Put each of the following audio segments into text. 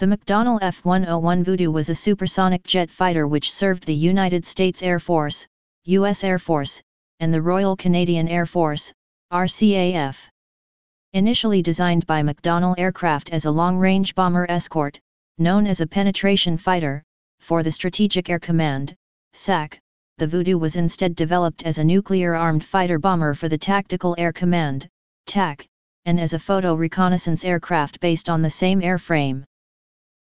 The McDonnell F-101 Voodoo was a supersonic jet fighter which served the United States Air Force, U.S. Air Force, and the Royal Canadian Air Force, RCAF. Initially designed by McDonnell Aircraft as a long-range bomber escort, known as a penetration fighter, for the Strategic Air Command, SAC, the Voodoo was instead developed as a nuclear-armed fighter bomber for the Tactical Air Command, TAC, and as a photo reconnaissance aircraft based on the same airframe.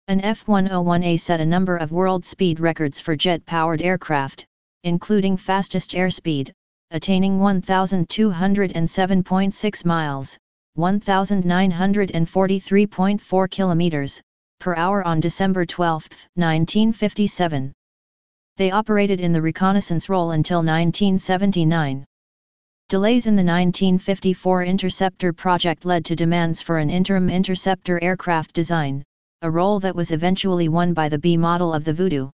An F-101A set a number of world speed records for jet-powered aircraft, including fastest airspeed, attaining 1,207.6 miles, 1,943.4 kilometers, per hour on December 12, 1957. They operated in the reconnaissance role until 1979. Delays in the 1954 interceptor project led to demands for an interim interceptor aircraft design, a role that was eventually won by the B model of the Voodoo.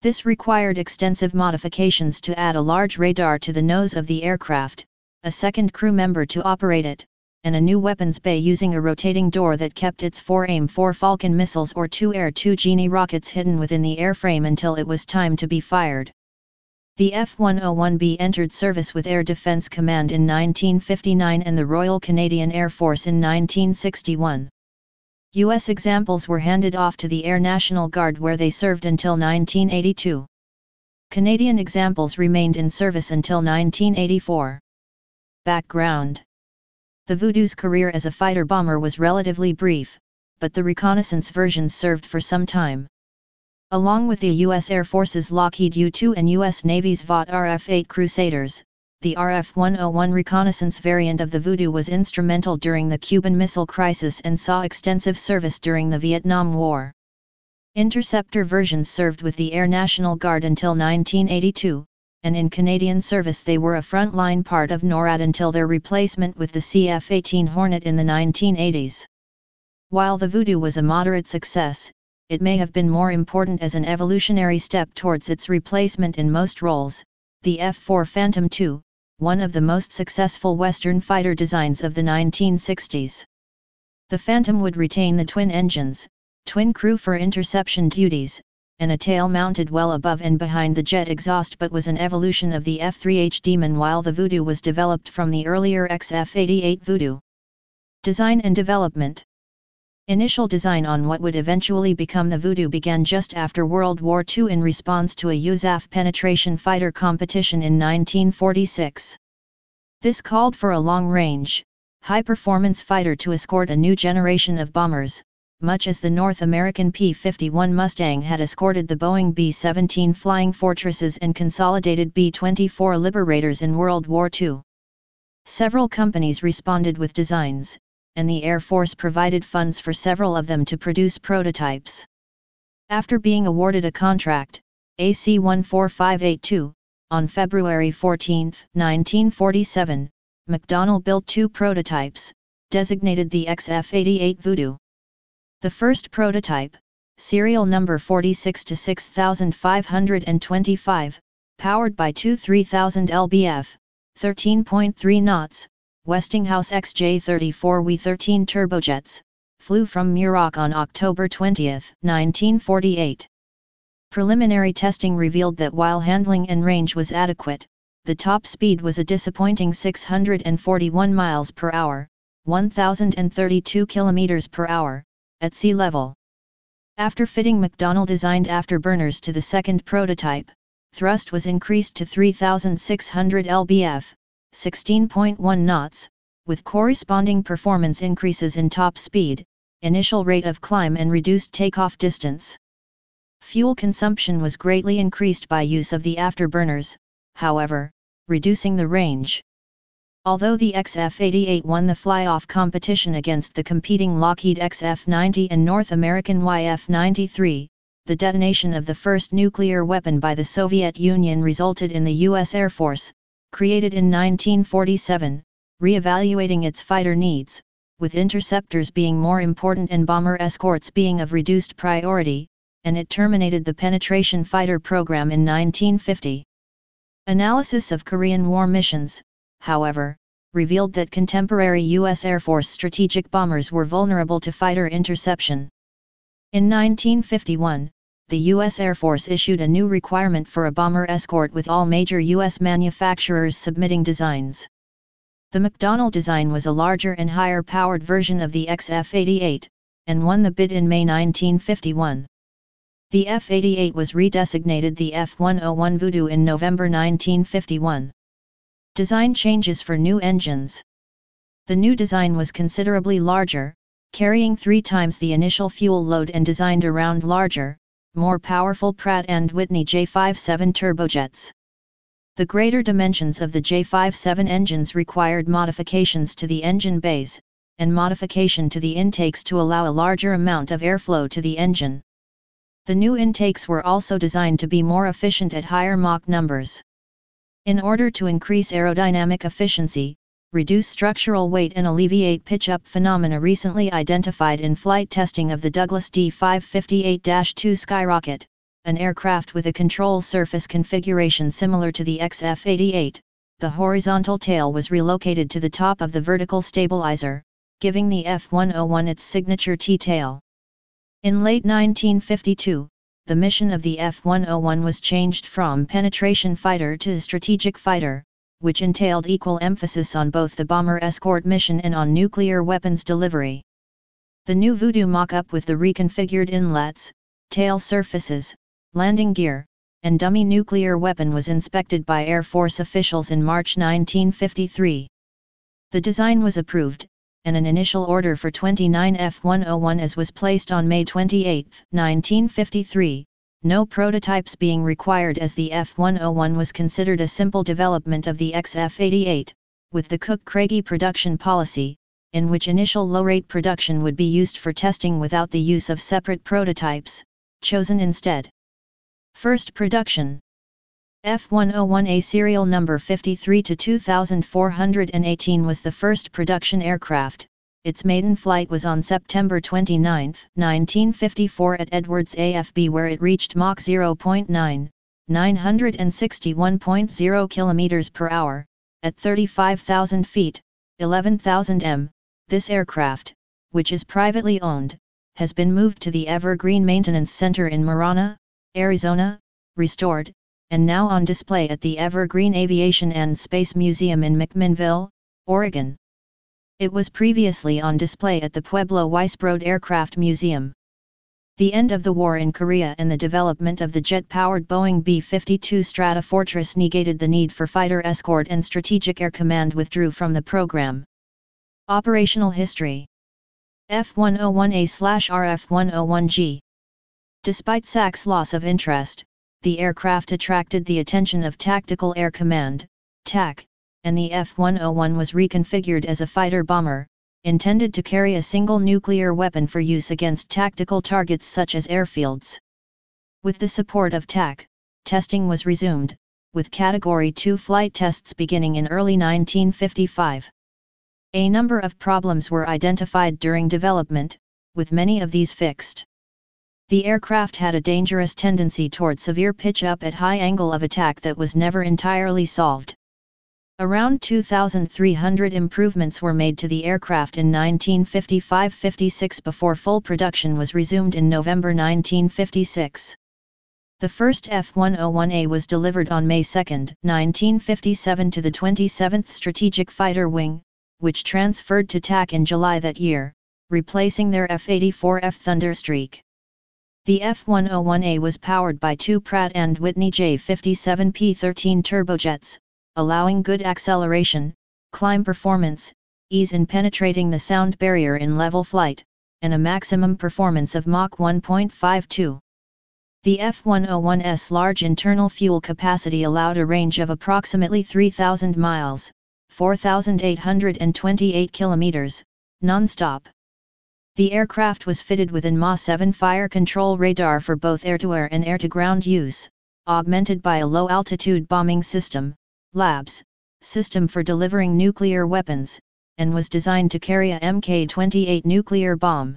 This required extensive modifications to add a large radar to the nose of the aircraft, a second crew member to operate it, and a new weapons bay using a rotating door that kept its 4 AIM-4 Falcon missiles or 2 Air 2 Genie rockets hidden within the airframe until it was time to be fired. The F-101B entered service with Air Defense Command in 1959 and the Royal Canadian Air Force in 1961. U.S. examples were handed off to the Air National Guard where they served until 1982. Canadian examples remained in service until 1984. Background: the Voodoo's career as a fighter bomber was relatively brief, but the reconnaissance version served for some time. Along with the U.S. Air Force's Lockheed U-2 and U.S. Navy's Vought RF-8 Crusaders, the RF-101 reconnaissance variant of the Voodoo was instrumental during the Cuban Missile Crisis and saw extensive service during the Vietnam War. Interceptor versions served with the Air National Guard until 1982, and in Canadian service they were a frontline part of NORAD until their replacement with the CF-18 Hornet in the 1980s. While the Voodoo was a moderate success, it may have been more important as an evolutionary step towards its replacement in most roles, the F-4 Phantom II, one of the most successful Western fighter designs of the 1960s. The Phantom would retain the twin engines, twin crew for interception duties, and a tail mounted well above and behind the jet exhaust, but was an evolution of the F-3H Demon, while the Voodoo was developed from the earlier XF-88 Voodoo. Design and development. Initial design on what would eventually become the Voodoo began just after World War II in response to a USAF penetration fighter competition in 1946. This called for a long-range, high-performance fighter to escort a new generation of bombers, much as the North American P-51 Mustang had escorted the Boeing B-17 Flying Fortresses and Consolidated B-24 Liberators in World War II. Several companies responded with designs, and the Air Force provided funds for several of them to produce prototypes. After being awarded a contract, AC-14582, on February 14, 1947, McDonnell built two prototypes, designated the XF-88 Voodoo. The first prototype, serial number 46-6525, powered by two 3000 lbf, 13.3 knots, Westinghouse XJ-34W-13 turbojets, flew from Muroc on October 20, 1948. Preliminary testing revealed that while handling and range was adequate, the top speed was a disappointing 641 miles per hour, 1,032 kilometers per hour, at sea level. After fitting McDonnell designed afterburners to the second prototype, thrust was increased to 3,600 lbf, 16.1 knots, with corresponding performance increases in top speed, initial rate of climb and reduced takeoff distance. Fuel consumption was greatly increased by use of the afterburners, however, reducing the range. Although the XF-88 won the fly-off competition against the competing Lockheed XF-90 and North American YF-93, the detonation of the first nuclear weapon by the Soviet Union resulted in the U.S. Air Force, created in 1947, re-evaluating its fighter needs, with interceptors being more important and bomber escorts being of reduced priority, and it terminated the penetration fighter program in 1950. Analysis of Korean War missions, however, revealed that contemporary U.S. Air Force strategic bombers were vulnerable to fighter interception. In 1951, the U.S. Air Force issued a new requirement for a bomber escort, with all major U.S. manufacturers submitting designs. The McDonnell design was a larger and higher-powered version of the XF-88, and won the bid in May 1951. The F-88 was redesignated the F-101 Voodoo in November 1951. Design changes for new engines. The new design was considerably larger, carrying 3 times the initial fuel load, and designed around larger, more powerful Pratt & Whitney J57 turbojets. The greater dimensions of the J57 engines required modifications to the engine bays, and modification to the intakes to allow a larger amount of airflow to the engine. The new intakes were also designed to be more efficient at higher Mach numbers. In order to increase aerodynamic efficiency, reduce structural weight, and alleviate pitch-up phenomena recently identified in flight testing of the Douglas D-558-2 Skyrocket, an aircraft with a control surface configuration similar to the XF-88, the horizontal tail was relocated to the top of the vertical stabilizer, giving the F-101 its signature T-tail. In late 1952, the mission of the F-101 was changed from penetration fighter to strategic fighter, which entailed equal emphasis on both the bomber escort mission and on nuclear weapons delivery. The new Voodoo mock-up, with the reconfigured inlets, tail surfaces, landing gear, and dummy nuclear weapon, was inspected by Air Force officials in March 1953. The design was approved, and an initial order for 29 F-101s was placed on May 28, 1953. No prototypes being required, as the F-101 was considered a simple development of the XF-88, with the Cook-Craigie production policy, in which initial low-rate production would be used for testing without the use of separate prototypes, chosen instead. First production. F-101A serial number 53-2418 was the first production aircraft. Its maiden flight was on September 29, 1954 at Edwards AFB, where it reached Mach 0.9, 961.0 km per hour, at 35,000 feet, 11,000 m. This aircraft, which is privately owned, has been moved to the Evergreen Maintenance Center in Marana, Arizona, restored, and now on display at the Evergreen Aviation and Space Museum in McMinnville, Oregon. It was previously on display at the Pueblo Weisbrod Aircraft Museum. The end of the war in Korea and the development of the jet-powered Boeing B-52 Stratofortress negated the need for fighter escort, and Strategic Air Command withdrew from the program. Operational history. F-101A/RF-101G. Despite SAC's loss of interest, the aircraft attracted the attention of Tactical Air Command, TAC, and the F-101 was reconfigured as a fighter-bomber, intended to carry a single nuclear weapon for use against tactical targets such as airfields. With the support of TAC, testing was resumed, with Category 2 flight tests beginning in early 1955. A number of problems were identified during development, with many of these fixed. The aircraft had a dangerous tendency toward severe pitch-up at high angle of attack that was never entirely solved. Around 2,300 improvements were made to the aircraft in 1955-56 before full production was resumed in November 1956. The first F-101A was delivered on May 2, 1957 to the 27th Strategic Fighter Wing, which transferred to TAC in July that year, replacing their F-84F Thunderstreak. The F-101A was powered by 2 Pratt & Whitney J57 P-13 turbojets, allowing good acceleration, climb performance, ease in penetrating the sound barrier in level flight, and a maximum performance of Mach 1.52. The F-101's large internal fuel capacity allowed a range of approximately 3,000 miles, 4,828 kilometers, non-stop. The aircraft was fitted with an MA-7 fire control radar for both air-to-air and air-to-ground use, augmented by a low-altitude bombing system, LABS, system for delivering nuclear weapons, and was designed to carry a Mk-28 nuclear bomb.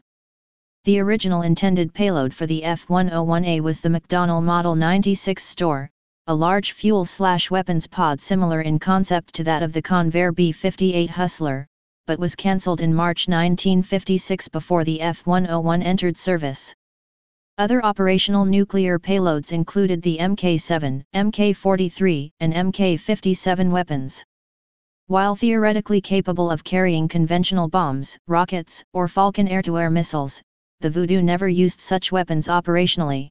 The original intended payload for the F-101A was the McDonnell Model 96 Store, a large fuel/weapons pod similar in concept to that of the Convair B-58 Hustler, but was cancelled in March 1956 before the F-101 entered service. Other operational nuclear payloads included the Mk-7, Mk-43, and Mk-57 weapons. While theoretically capable of carrying conventional bombs, rockets, or Falcon air-to-air missiles, the Voodoo never used such weapons operationally.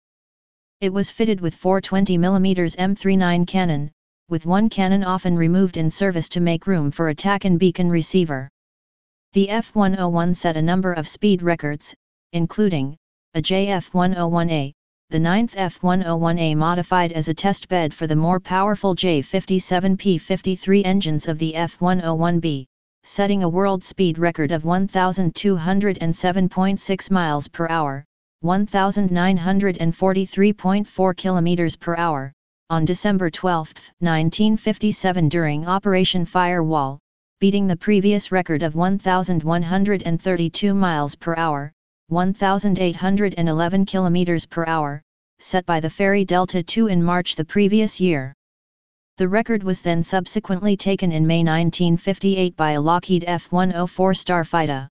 It was fitted with four 20mm M39 cannon, with one cannon often removed in service to make room for a TACAN beacon receiver. The F-101 set a number of speed records, including a JF-101A, the 9th F-101A modified as a test bed for the more powerful J57P-53 engines of the F-101B, setting a world speed record of 1,207.6 miles per hour, 1,943.4 kilometers per hour, on December 12, 1957 during Operation Firewall, beating the previous record of 1,132 miles per hour, 1,811 kilometers per hour, set by the Fairey Delta II in March the previous year. The record was then subsequently taken in May 1958 by a Lockheed F 104 Starfighter.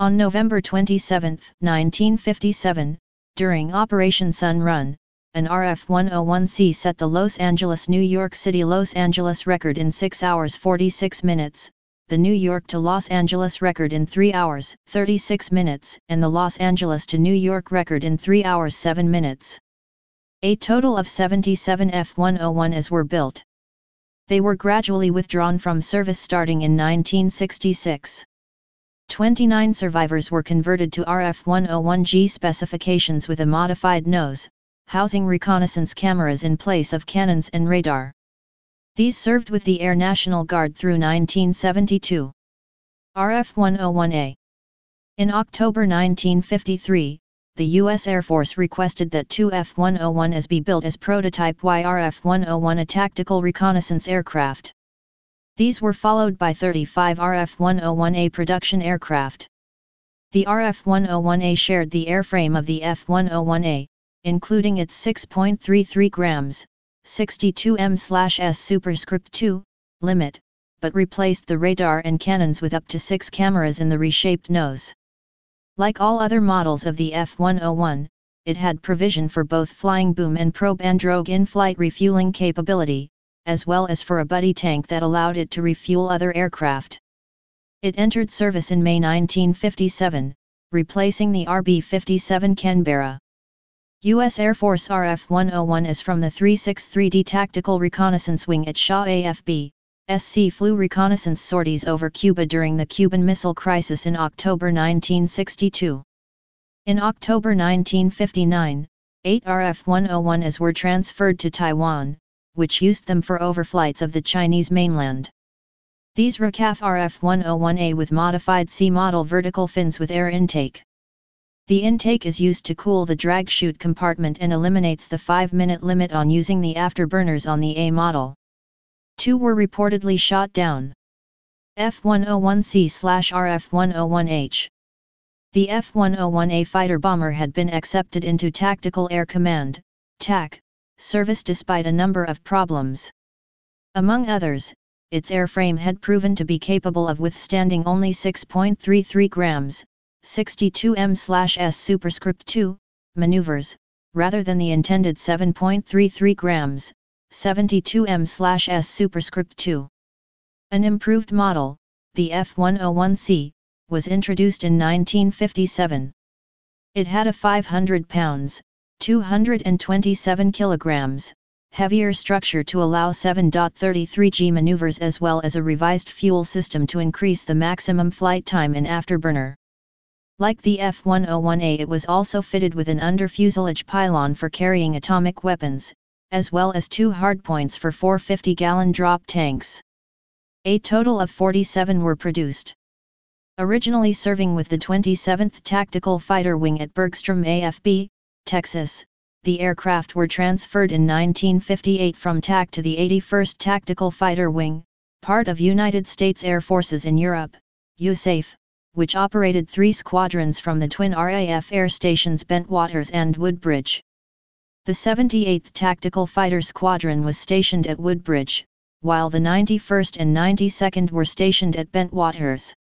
On November 27, 1957, during Operation Sun Run, an RF-101C set the Los Angeles-New York City-Los Angeles record in 6 hours 46 minutes, the New York to Los Angeles record in 3 hours 36 minutes, and the Los Angeles to New York record in 3 hours 7 minutes. A total of 77 F-101As were built. They were gradually withdrawn from service starting in 1966. 29 survivors were converted to RF-101G specifications with a modified nose, housing reconnaissance cameras in place of cannons and radar. These served with the Air National Guard through 1972. RF-101A. In October 1953, the U.S. Air Force requested that two F-101As be built as prototype YRF-101, a tactical reconnaissance aircraft. These were followed by 35 RF-101A production aircraft. The RF-101A shared the airframe of the F-101A, including its 6.33 grams, 62 m/s superscript 2, limit, but replaced the radar and cannons with up to 6 cameras in the reshaped nose. Like all other models of the F-101, it had provision for both flying boom and probe and drogue in-flight refueling capability, as well as for a buddy tank that allowed it to refuel other aircraft. It entered service in May 1957, replacing the RB-57 Canberra. U.S. Air Force RF-101 is from the 363D Tactical Reconnaissance Wing at Shaw AFB, SC flew reconnaissance sorties over Cuba during the Cuban Missile Crisis in October 1962. In October 1959, 8 RF-101As were transferred to Taiwan, which used them for overflights of the Chinese mainland. These were CAF RF-101A with modified C-model vertical fins with air intake. The intake is used to cool the drag chute compartment and eliminates the 5-minute limit on using the afterburners on the A model. 2 were reportedly shot down. F-101C/RF-101H. The F-101A fighter bomber had been accepted into Tactical Air Command, TAC, service despite a number of problems. Among others, its airframe had proven to be capable of withstanding only 6.33 grams, 62 m/s superscript 2 maneuvers, rather than the intended 7.33 grams, 72 m/s superscript 2. An improved model, the F-101C, was introduced in 1957. It had a 500 pounds, 227 kilograms, heavier structure to allow 7.33G maneuvers, as well as a revised fuel system to increase the maximum flight time in afterburner. Like the F-101A, it was also fitted with an under-fuselage pylon for carrying atomic weapons, as well as 2 hardpoints for 4 50-gallon drop tanks. A total of 47 were produced. Originally serving with the 27th Tactical Fighter Wing at Bergstrom AFB, Texas, the aircraft were transferred in 1958 from TAC to the 81st Tactical Fighter Wing, part of United States Air Forces in Europe, USAF, which operated 3 squadrons from the twin RAF air stations Bentwaters and Woodbridge. The 78th Tactical Fighter Squadron was stationed at Woodbridge, while the 91st and 92nd were stationed at Bentwaters.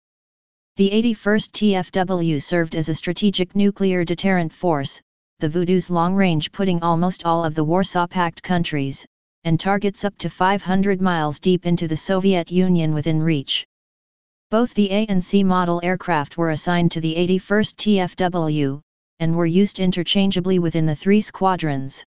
The 81st TFW served as a strategic nuclear deterrent force, the Voodoo's long-range putting almost all of the Warsaw Pact countries, and targets up to 500 miles deep into the Soviet Union within reach. Both the A and C model aircraft were assigned to the 81st TFW, and were used interchangeably within the three squadrons.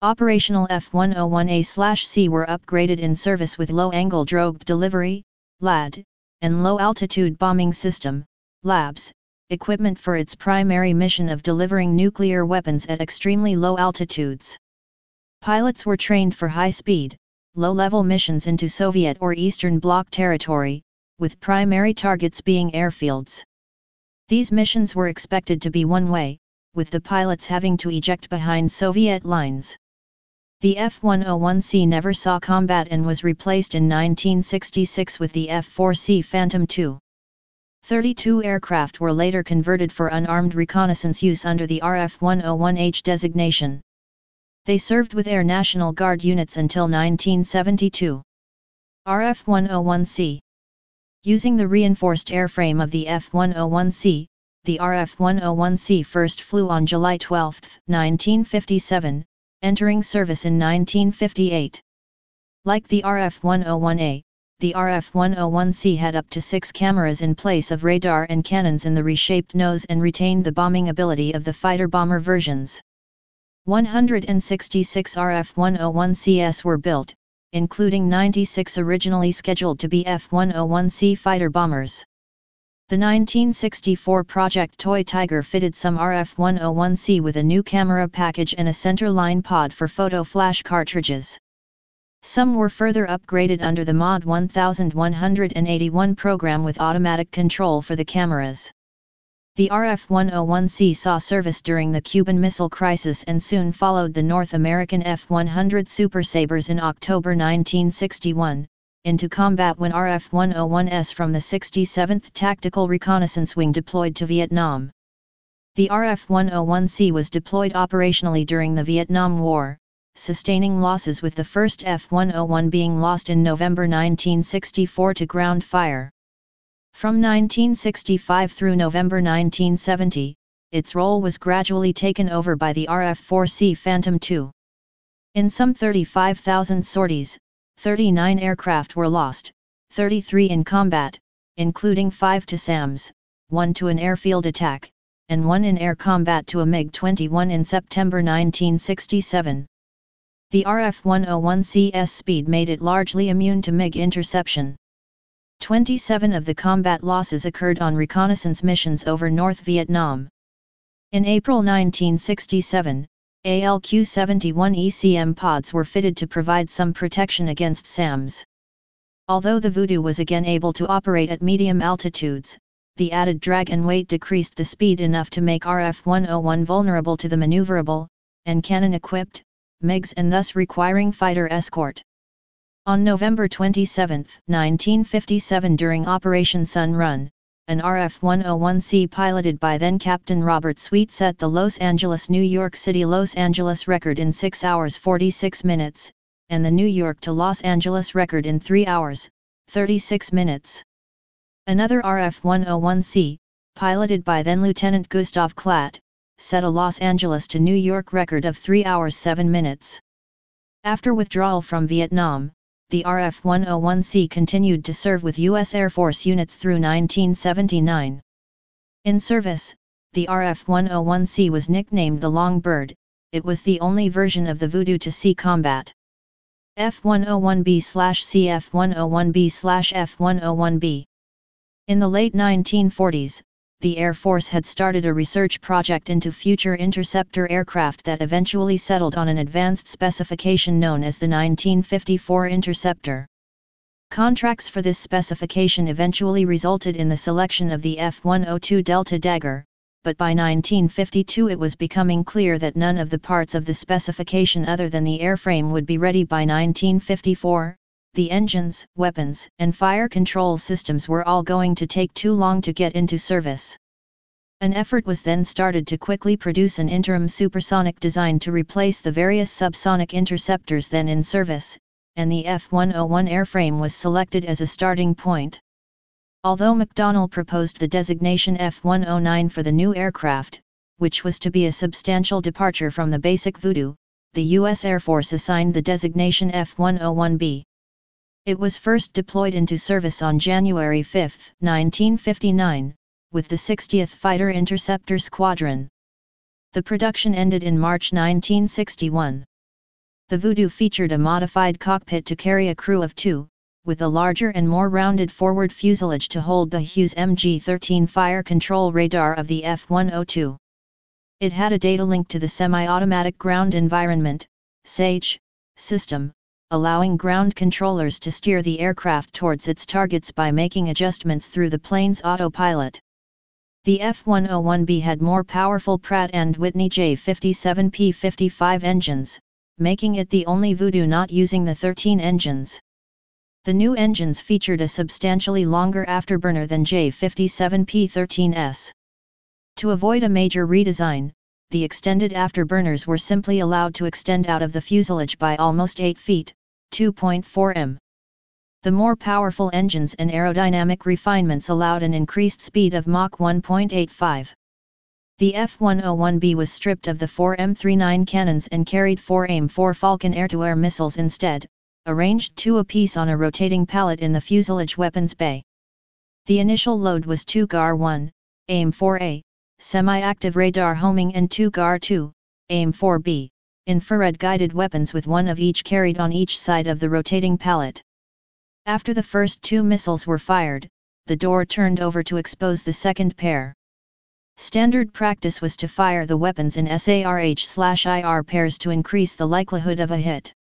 Operational F-101A/C were upgraded in service with Low-Angle Drogue Delivery, LAD, and Low-Altitude Bombing System, LABS, equipment for its primary mission of delivering nuclear weapons at extremely low altitudes. Pilots were trained for high-speed, low-level missions into Soviet or Eastern Bloc territory, with primary targets being airfields. These missions were expected to be one-way, with the pilots having to eject behind Soviet lines. The F-101C never saw combat and was replaced in 1966 with the F-4C Phantom II. 32 aircraft were later converted for unarmed reconnaissance use under the RF-101H designation. They served with Air National Guard units until 1972. RF-101C. Using the reinforced airframe of the F-101C, the RF-101C first flew on July 12, 1957, entering service in 1958. Like the RF-101A, the RF-101C had up to 6 cameras in place of radar and cannons in the reshaped nose and retained the bombing ability of the fighter-bomber versions. 166 RF-101Cs were built, including 96 originally scheduled to be F-101C fighter-bombers. The 1964 Project Toy Tiger fitted some RF-101C with a new camera package and a center-line pod for photo flash cartridges. Some were further upgraded under the Mod 1181 program with automatic control for the cameras. The RF-101C saw service during the Cuban Missile Crisis and soon followed the North American F-100 Super Sabres in October 1961, into combat when RF-101S from the 67th Tactical Reconnaissance Wing deployed to Vietnam. The RF-101C was deployed operationally during the Vietnam War, sustaining losses with the first F-101 being lost in November 1964 to ground fire. From 1965 through November 1970, its role was gradually taken over by the RF-4C Phantom II. In some 35,000 sorties, 39 aircraft were lost, 33 in combat, including 5 to SAMs, 1 to an airfield attack, and 1 in air combat to a MiG-21 in September 1967. The RF-101C's speed made it largely immune to MiG interception. 27 of the combat losses occurred on reconnaissance missions over North Vietnam. In April 1967, ALQ-71 ECM pods were fitted to provide some protection against SAMs. Although the Voodoo was again able to operate at medium altitudes, the added drag and weight decreased the speed enough to make RF-101 vulnerable to the maneuverable, and cannon-equipped, MiGs and thus requiring fighter escort. On November 27, 1957 during Operation Sun Run, an RF-101C piloted by then-Captain Robert Sweet set the Los Angeles-New York City-Los Angeles record in 6 hours 46 minutes, and the New York to Los Angeles record in 3 hours, 36 minutes. Another RF-101C, piloted by then-Lieutenant Gustav Klatt, set a Los Angeles to New York record of 3 hours 7 minutes. After withdrawal from Vietnam, the RF-101C continued to serve with U.S. Air Force units through 1979. In service, the RF-101C was nicknamed the Long Bird. It was the only version of the Voodoo to see combat. F-101B/C F-101B/F-101B. In the late 1940s, the Air Force had started a research project into future interceptor aircraft that eventually settled on an advanced specification known as the 1954 Interceptor. Contracts for this specification eventually resulted in the selection of the F-102 Delta Dagger, but by 1952 it was becoming clear that none of the parts of the specification other than the airframe would be ready by 1954. The engines, weapons, and fire control systems were all going to take too long to get into service. An effort was then started to quickly produce an interim supersonic design to replace the various subsonic interceptors then in service, and the F-101 airframe was selected as a starting point. Although McDonnell proposed the designation F-109 for the new aircraft, which was to be a substantial departure from the basic Voodoo, the U.S. Air Force assigned the designation F-101B. It was first deployed into service on January 5, 1959, with the 60th Fighter Interceptor Squadron. The production ended in March 1961. The Voodoo featured a modified cockpit to carry a crew of two, with a larger and more rounded forward fuselage to hold the Hughes MG-13 fire control radar of the F-102. It had a data link to the semi-automatic ground environment (SAGE) system, allowing ground controllers to steer the aircraft towards its targets by making adjustments through the plane's autopilot. The F-101B had more powerful Pratt & Whitney J57 P-55 engines, making it the only Voodoo not using the 13 engines. The new engines featured a substantially longer afterburner than J57 P-13S. To avoid a major redesign, the extended afterburners were simply allowed to extend out of the fuselage by almost 8 feet, 2.4 m. The more powerful engines and aerodynamic refinements allowed an increased speed of Mach 1.85. The F-101B was stripped of the four M39 cannons and carried four AIM-4 Falcon air-to-air missiles instead, arranged two apiece on a rotating pallet in the fuselage weapons bay. The initial load was two GAR-1, AIM-4A, semi-active radar homing, and two GAR-2, AIM-4B, infrared-guided weapons, with one of each carried on each side of the rotating pallet. After the first two missiles were fired, the door turned over to expose the second pair. Standard practice was to fire the weapons in SARH/IR pairs to increase the likelihood of a hit.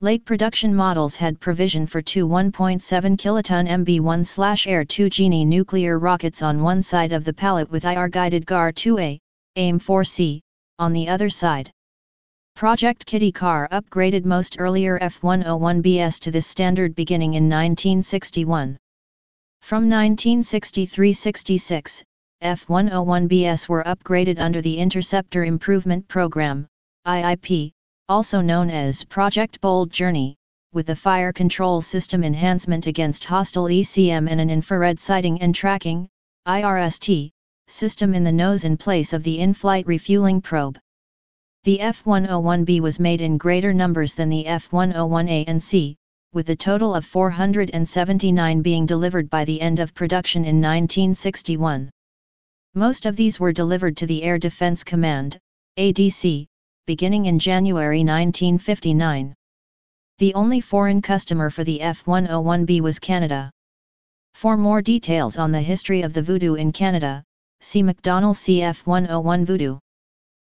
Late production models had provision for two 1.7 kiloton MB-1 Air 2 Genie nuclear rockets on one side of the pallet, with IR-guided GAR-2A, AIM-4C, on the other side. Project Kitty Carr upgraded most earlier F-101Bs to this standard beginning in 1961. From 1963-66, F-101Bs were upgraded under the Interceptor Improvement Program, IIP, also known as Project Bold Journey, with a fire control system enhancement against hostile ECM and an infrared sighting and tracking (IRST) system in the nose in place of the in-flight refueling probe. The F-101B was made in greater numbers than the F-101A and C, with a total of 479 being delivered by the end of production in 1961. Most of these were delivered to the Air Defense Command (ADC), beginning in January 1959. The only foreign customer for the F-101B was Canada. For more details on the history of the Voodoo in Canada, see McDonnell CF-101 Voodoo.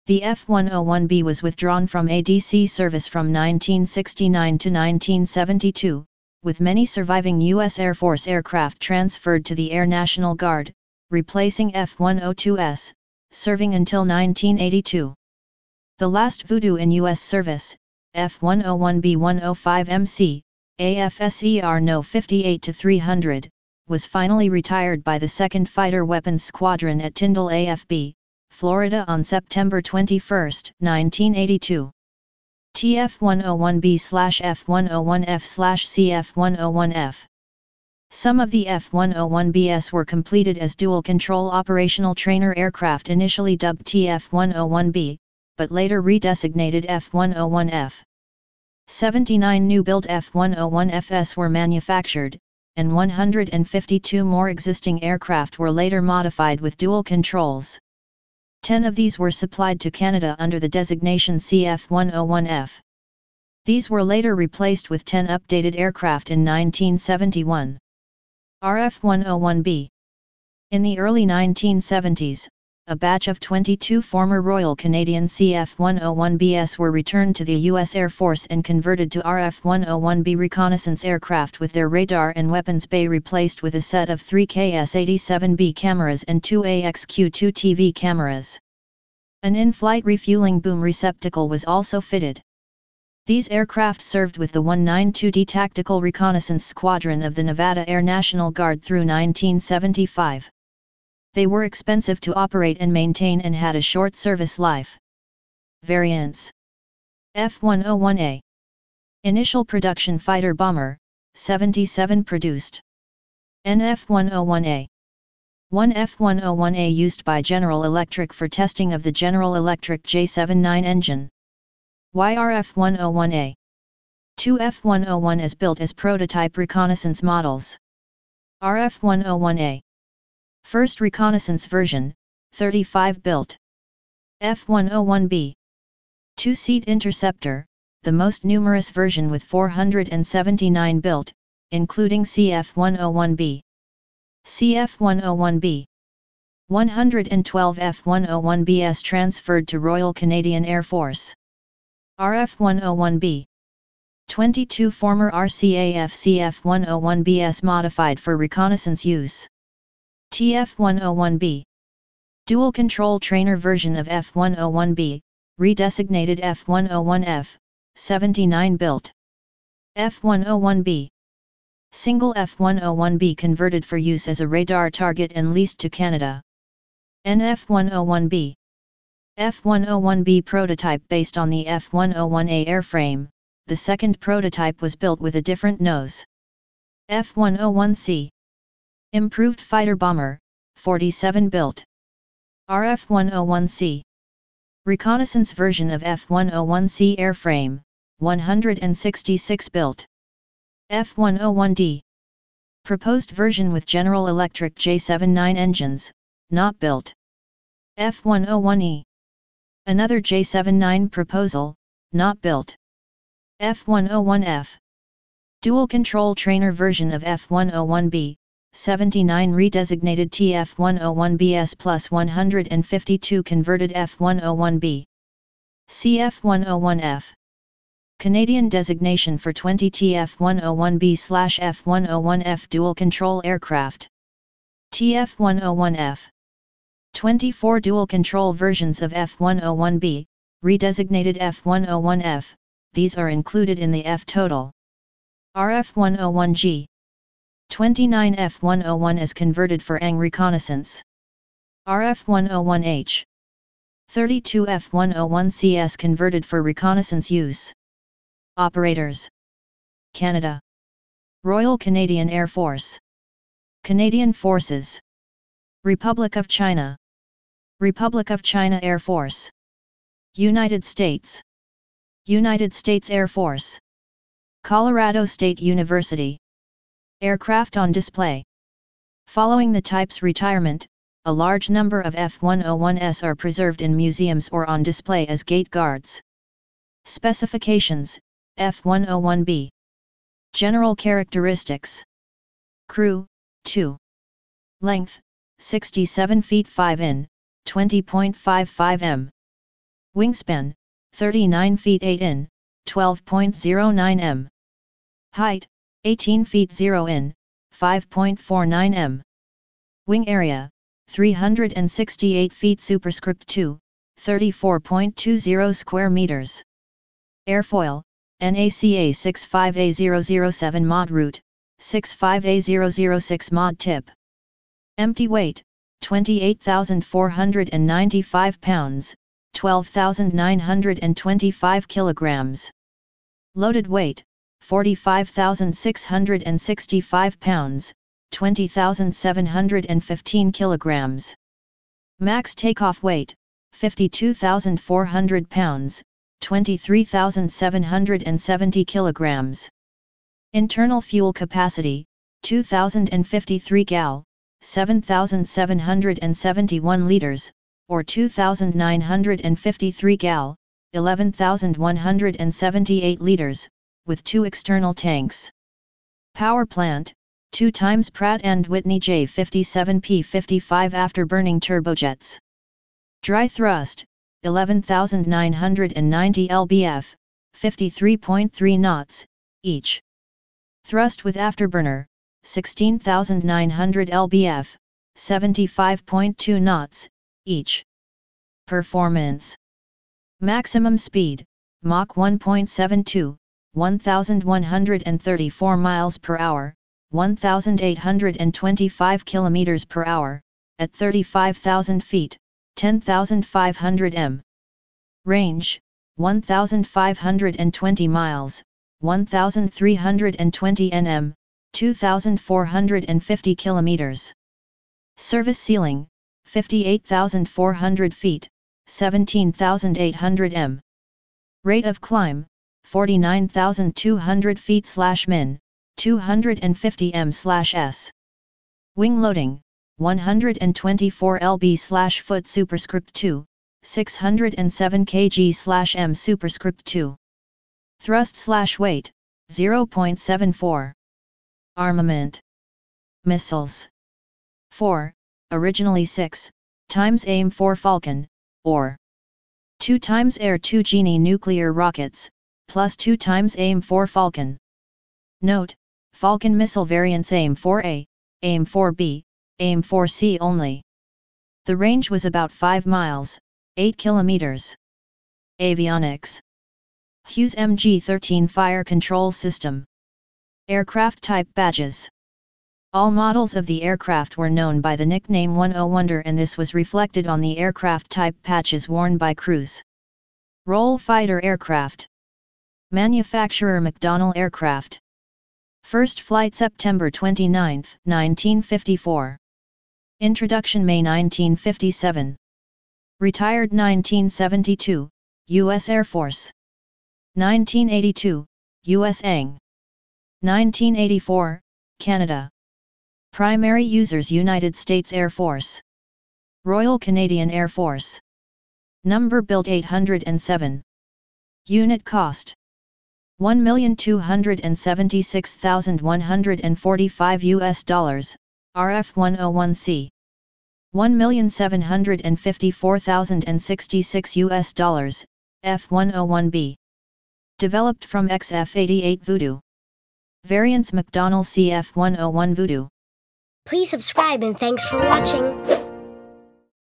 The F-101B was withdrawn from ADC service from 1969 to 1972, with many surviving U.S. Air Force aircraft transferred to the Air National Guard, replacing F-102S, serving until 1982. The last Voodoo in U.S. service, F-101B-105MC, AFSER No. 58-300, was finally retired by the 2nd Fighter Weapons Squadron at Tyndall AFB, Florida on September 21, 1982. TF-101B/F-101F/CF-101F. Some of the F-101Bs were completed as dual-control operational trainer aircraft, initially dubbed TF-101B, but later redesignated F-101F. 79 new-built F-101Fs were manufactured, and 152 more existing aircraft were later modified with dual controls. 10 of these were supplied to Canada under the designation CF-101F. These were later replaced with 10 updated aircraft in 1971. RF-101B. In the early 1970s, a batch of 22 former Royal Canadian CF-101Bs were returned to the U.S. Air Force and converted to RF-101B reconnaissance aircraft, with their radar and weapons bay replaced with a set of 3 KS-87B cameras and 2 AXQ-2TV cameras. An in-flight refueling boom receptacle was also fitted. These aircraft served with the 192D Tactical Reconnaissance Squadron of the Nevada Air National Guard through 1975. They were expensive to operate and maintain and had a short service life. Variants: F-101A. Initial production fighter bomber, 77 produced. NF-101A. One F-101A used by General Electric for testing of the General Electric J79 engine. YRF-101A. Two F-101 is built as prototype reconnaissance models. RF-101A. First reconnaissance version, 35 built. F-101B. Two-seat interceptor, the most numerous version with 479 built, including CF-101B. CF-101B. 112 F-101Bs transferred to Royal Canadian Air Force. RF-101B. 22 former RCAF CF-101Bs modified for reconnaissance use. TF-101B. Dual control trainer version of F-101B, redesignated F-101F, 79 built. F-101B. Single F-101B converted for use as a radar target and leased to Canada. NF-101B. F-101B prototype based on the F-101A airframe, the second prototype was built with a different nose. F-101C. Improved fighter bomber, 47 built. RF-101C. Reconnaissance version of F-101C airframe, 166 built. F-101D. Proposed version with General Electric J79 engines, not built. F-101E. Another J79 proposal, not built. F-101F. Dual control trainer version of F-101B, 79 redesignated TF-101BS plus 152 converted F-101B. CF-101F. Canadian designation for 20 TF-101B/F-101F dual control aircraft. TF-101F. 24 dual control versions of F-101B, redesignated F-101F, these are included in the F total. RF-101G. 29 F-101 is converted for AIM reconnaissance. RF-101H. 32 F-101CS converted for reconnaissance use. Operators: Canada, Royal Canadian Air Force, Canadian Forces, Republic of China Air Force, United States Air Force, Colorado State University. Aircraft on display. Following the type's retirement, a large number of F-101s are preserved in museums or on display as gate guards. Specifications: F-101B. General characteristics. Crew, 2. Length, 67 feet 5 in, 20.55 m. Wingspan, 39 feet 8 in, 12.09 m. Height, 18 feet 0 in, 5.49 m. Wing area, 368 feet superscript 2, 34.20 square meters. Airfoil, NACA 65A007 mod route, 65A006 mod tip. Empty weight, 28,495 pounds, 12,925 kilograms. Loaded weight, 45,665 pounds, 20,715 kilograms. Max takeoff weight, 52,400 pounds, 23,770 kilograms. Internal fuel capacity, 2,053 gal, 7,771 liters, or 2,953 gal, 11,178 liters, with 2 external tanks. Power plant, 2 times Pratt & Whitney J57 P55 afterburning turbojets. Dry thrust, 11,990 lbf, 53.3 knots, each. Thrust with afterburner, 16,900 lbf, 75.2 knots, each. Performance. Maximum speed, Mach 1.72, 1,134 miles per hour, 1,825 kilometers per hour, at 35,000 feet. 10,500 m. Range, 1,520 miles, 1,320 nm, 2,450 kilometers. Service ceiling, 58,400 feet, 17,800 m. Rate of climb, 49,200 feet/min, 250 m/s. Wing loading, 124 lb/ft superscript 2, 607 kg/m superscript 2. Thrust/weight, 0.74. Armament. Missiles. 4, originally 6, times AIM-4 Falcon, or 2 times Air 2 Genie nuclear rockets, plus 2 times AIM-4 Falcon. Note, Falcon missile variants AIM-4A, AIM-4B, AIM-4C only. The range was about 5 miles, 8 kilometers. Avionics. Hughes MG-13 fire control system. Aircraft type badges. All models of the aircraft were known by the nickname 10 Wonder, and this was reflected on the aircraft type patches worn by crews. Role fighter aircraft. Manufacturer McDonnell Aircraft. First flight September 29, 1954. Introduction May 1957. Retired 1972, U.S. Air Force. 1982, U.S. ANG. 1984, Canada. Primary users United States Air Force. Royal Canadian Air Force. Number built 807. Unit cost. $1,276,145 US dollars, RF-101C. $1,754,066 US dollars, F-101B. Developed from XF-88 Voodoo. Variants McDonnell CF-101 Voodoo. Please subscribe and thanks for watching.